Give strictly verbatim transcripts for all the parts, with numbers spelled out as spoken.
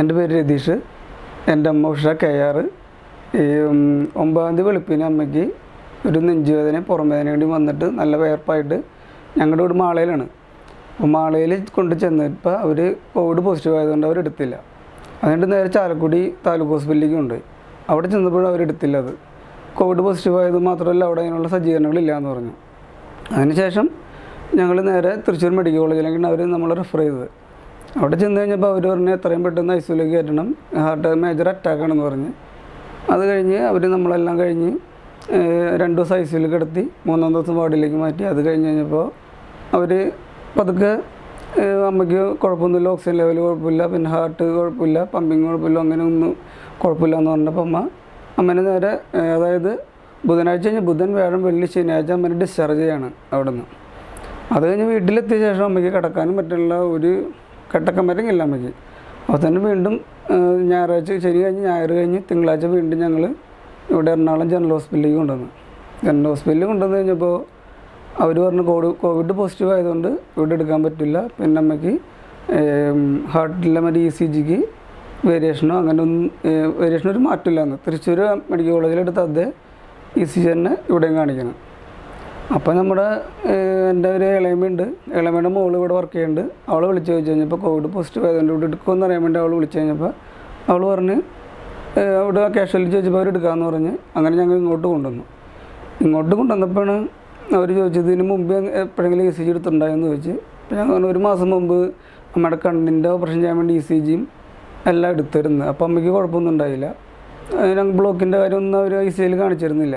എൻ്റെ പേര് രതീഷ്. എൻ്റെ അമ്മ ഉഷ കെ ആറ്. ഈ ഒമ്പതാം തീയതി വെളുപ്പിന് അമ്മയ്ക്ക് ഒരു നെഞ്ചുവേദന പുറംവേദന വേണ്ടി വന്നിട്ട് നല്ല വേർപ്പായിട്ട് ഞങ്ങളുടെ വീട് മാളയിലാണ്. അപ്പോൾ മാളയിൽ കൊണ്ട് ചെന്നപ്പോൾ അവർ കോവിഡ് പോസിറ്റീവ് ആയതുകൊണ്ട് അവരെടുത്തില്ല. അതുകൊണ്ട് നേരെ ചാലക്കുടി താലൂക്ക് ഹോസ്പിറ്റലിലേക്ക് കൊണ്ടുപോയി. അവിടെ ചെന്നപ്പോഴും അവരെടുത്തില്ല. അത് കോവിഡ് പോസിറ്റീവ് ആയത് മാത്രമല്ല അവിടെ അതിനുള്ള സജ്ജീകരണങ്ങളില്ല എന്ന് പറഞ്ഞു. അതിനുശേഷം ഞങ്ങൾ നേരെ തൃശ്ശൂർ മെഡിക്കൽ കോളേജിലേക്ക് അവർ നമ്മൾ റെഫർ ചെയ്തത്. അവിടെ ചെന്ന് കഴിഞ്ഞപ്പോൾ അവർ പറഞ്ഞ് എത്രയും പെട്ടെന്ന് ഐ സിയിലേക്ക് കയറ്റണം, ഹാർട്ട് മേജർ അറ്റാക്ക് ആണെന്ന് പറഞ്ഞ്. അത് കഴിഞ്ഞ് അവർ നമ്മളെല്ലാം കഴിഞ്ഞ് രണ്ട് ദിവസം ഐ സിയിൽ കിടത്തി മൂന്നാം ദിവസം വാർഡിലേക്ക് മാറ്റി. അത് കഴിഞ്ഞ് കഴിഞ്ഞപ്പോൾ അവർ പതുക്കെ അമ്മയ്ക്ക് കുഴപ്പമൊന്നുമില്ല, ഓക്സിജൻ ലെവൽ കുഴപ്പമില്ല, പിന്നെ ഹാർട്ട് കുഴപ്പമില്ല, പമ്പിങ് കുഴപ്പമില്ല, അങ്ങനെ ഒന്നും കുഴപ്പമില്ല എന്ന് പറഞ്ഞപ്പോൾ അമ്മ അമ്മേനെ നേരെ അതായത് ബുധനാഴ്ച കഴിഞ്ഞ് ബുധൻ വ്യാഴം വെള്ളി ശനിയാഴ്ച അമ്മേനെ ഡിസ്ചാർജ് ചെയ്യാണ് അവിടെ നിന്ന്. അത് കഴിഞ്ഞ് വീട്ടിലെത്തിയ ശേഷം അമ്മയ്ക്ക് കിടക്കാനും പറ്റുള്ള ഒരു കിടക്കം വരെങ്കില്ല അമ്മയ്ക്ക്. അപ്പോൾ തന്നെ വീണ്ടും ഞായറാഴ്ച ശനി കഴിഞ്ഞ് ഞായർ കഴിഞ്ഞ് തിങ്കളാഴ്ച വീണ്ടും ഞങ്ങൾ ഇവിടെ എറണാകുളം ജനറൽ ഹോസ്പിറ്റലിലേക്ക് കൊണ്ടുവന്നു. ജനറൽ ഹോസ്പിറ്റലിൽ കൊണ്ടുവന്ന് കഴിഞ്ഞപ്പോൾ അവർ പറഞ്ഞു കോവിഡ് കോവിഡ് പോസിറ്റീവ് ആയതുകൊണ്ട് ഇവിടെ എടുക്കാൻ പറ്റില്ല, പിന്നെ അമ്മയ്ക്ക് ഹാർട്ടിലെ മറ്റേ ഇ സി ജിക്ക് വേരിയേഷനോ അങ്ങനെ ഒന്നും വേരിയേഷനോ ഒരു മാറ്റമില്ല എന്ന്. തൃശ്ശൂർ മെഡിക്കൽ കോളേജിലെടുത്ത് അതേ ഇ സി ജി തന്നെ ഇവിടെയും കാണിക്കണം. അപ്പോൾ നമ്മുടെ എൻ്റെ ഒരു ഇളയമ്മയുണ്ട്, ഇളയമ്മയുടെ മോൾ ഇവിടെ വർക്ക് ചെയ്യുന്നുണ്ട്. അവൾ വിളിച്ച് ചോദിച്ചു കഴിഞ്ഞപ്പോൾ കോവിഡ് പോസിറ്റീവ് ആയതുകൊണ്ട് ഇവിടെ എടുക്കുമെന്ന് അറിയാൻ വേണ്ടി അവൾ വിളിച്ചു കഴിഞ്ഞപ്പോൾ അവൾ പറഞ്ഞ് അവിടെ കാഷ്വലിറ്റി ചോദിച്ചപ്പോൾ അവർ എടുക്കാമെന്ന് പറഞ്ഞ് അങ്ങനെ ഞങ്ങൾ ഇങ്ങോട്ട് കൊണ്ടുവന്നു. ഇങ്ങോട്ട് കൊണ്ടുവന്നപ്പോഴാണ് അവർ ചോദിച്ചത് ഇതിന് മുമ്പ് എപ്പോഴെങ്കിലും ഇ സി ജി എടുത്തിട്ടുണ്ടായെന്ന് ചോദിച്ച്. ഞാൻ പറഞ്ഞു ഒരു മാസം മുമ്പ് അമ്മയുടെ കണ്ണിൻ്റെ ഓപ്പറേഷൻ ചെയ്യാൻ വേണ്ടി ഇ സി ജിയും എല്ലാം എടുത്തിരുന്നു. അപ്പോൾ അമ്മയ്ക്ക് കുഴപ്പമൊന്നും ഉണ്ടായില്ല, ഞങ്ങൾ ബ്ലോക്കിൻ്റെ കാര്യമൊന്നും അവർ ഐ സി ജിയിൽ കാണിച്ചിരുന്നില്ല.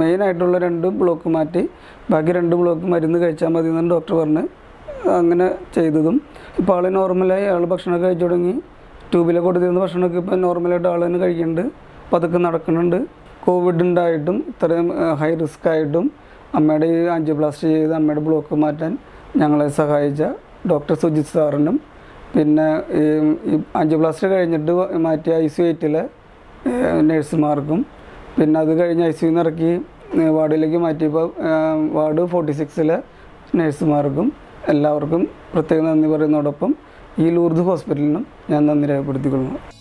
മെയിനായിട്ടുള്ള രണ്ട് ബ്ലോക്ക് മാറ്റി ബാക്കി രണ്ട് ബ്ലോക്ക് മരുന്ന് കഴിച്ചാൽ മതി എന്നാണ് ഡോക്ടർ പറഞ്ഞ് അങ്ങനെ ചെയ്തതും. ഇപ്പോൾ ആൾ നോർമലായി, ആൾ ഭക്ഷണമൊക്കെ കഴിച്ചു തുടങ്ങി. ട്യൂബിലൊക്കെ കൊടുത്തിരുന്ന ഭക്ഷണമൊക്കെ ഇപ്പോൾ നോർമലായിട്ട് ആൾ തന്നെ കഴിക്കുന്നുണ്ട്, പതുക്കെ നടക്കുന്നുണ്ട്. കോവിഡ് ഉണ്ടായിട്ടും ഇത്രയും ഹൈ റിസ്ക് ആയിട്ടും അമ്മയുടെ ഈ ആൻജിയോപ്ലാസ്റ്റി ചെയ്ത് അമ്മയുടെ ബ്ലോക്ക് മാറ്റാൻ ഞങ്ങളെ സഹായിച്ച ഡോക്ടർ സുജിത് സാറിനും പിന്നെ ഈ ഈ ആൻജിയോപ്ലാസ്റ്റി കഴിഞ്ഞിട്ട് മാറ്റിയ ഐ സി യു എയ്റ്റിലെ നേഴ്സുമാർക്കും പിന്നെ അത് കഴിഞ്ഞ് ഐ സി യുന്ന് ഇറക്കി വാർഡിലേക്ക് മാറ്റിയപ്പോൾ വാർഡ് ഫോർട്ടി സിക്സിലെ നേഴ്സുമാർക്കും എല്ലാവർക്കും പ്രത്യേകം നന്ദി പറയുന്നതോടൊപ്പം ഈ ലൂർദ് ഹോസ്പിറ്റലിനും ഞാൻ നന്ദി രേഖപ്പെടുത്തിക്കൊള്ളുന്നു.